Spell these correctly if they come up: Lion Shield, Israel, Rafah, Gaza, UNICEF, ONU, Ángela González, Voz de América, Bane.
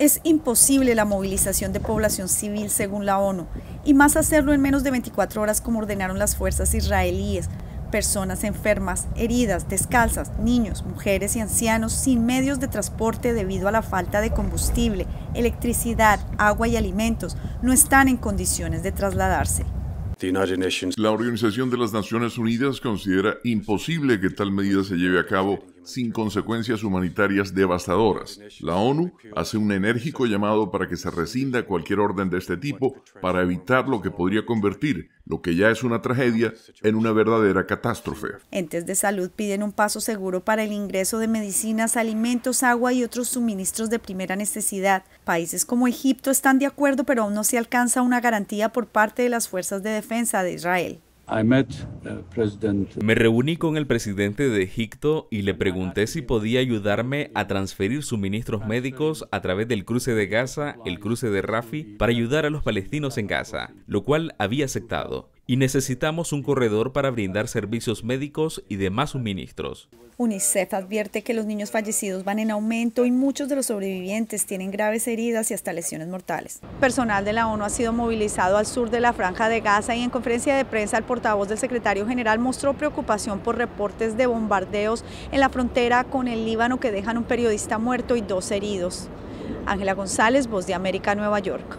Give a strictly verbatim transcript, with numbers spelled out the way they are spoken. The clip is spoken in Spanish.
Es imposible la movilización de población civil según la ONU, y más hacerlo en menos de veinticuatro horas como ordenaron las fuerzas israelíes. Personas enfermas, heridas, descalzas, niños, mujeres y ancianos sin medios de transporte debido a la falta de combustible, electricidad, agua y alimentos, no están en condiciones de trasladarse. La Organización de las Naciones Unidas considera imposible que tal medida se lleve a cabo sin consecuencias humanitarias devastadoras. La ONU hace un enérgico llamado para que se rescinda cualquier orden de este tipo para evitar lo que podría convertir lo que ya es una tragedia en una verdadera catástrofe. Entes de salud piden un paso seguro para el ingreso de medicinas, alimentos, agua y otros suministros de primera necesidad. Países como Egipto están de acuerdo, pero aún no se alcanza una garantía por parte de las fuerzas de defensa de Israel. Me reuní con el presidente de Egipto y le pregunté si podía ayudarme a transferir suministros médicos a través del cruce de Gaza, el cruce de Rafah, para ayudar a los palestinos en Gaza, lo cual había aceptado. Y necesitamos un corredor para brindar servicios médicos y demás suministros. UNICEF advierte que los niños fallecidos van en aumento y muchos de los sobrevivientes tienen graves heridas y hasta lesiones mortales. Personal de la ONU ha sido movilizado al sur de la Franja de Gaza y en conferencia de prensa el portavoz del secretario general mostró preocupación por reportes de bombardeos en la frontera con el Líbano que dejan un periodista muerto y dos heridos. Ángela González, Voz de América, Nueva York.